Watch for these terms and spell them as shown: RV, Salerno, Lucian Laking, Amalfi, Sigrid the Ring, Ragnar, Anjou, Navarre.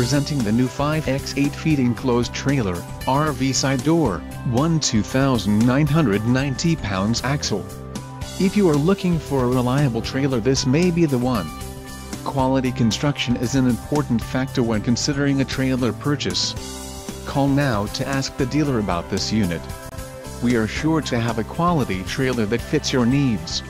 presenting the new 5x8 feet enclosed trailer, RV side door, 1 2,990 pounds axle. If you are looking for a reliable trailer, this may be the one. Quality construction is an important factor when considering a trailer purchase. Call now to ask the dealer about this unit. We are sure to have a quality trailer that fits your needs.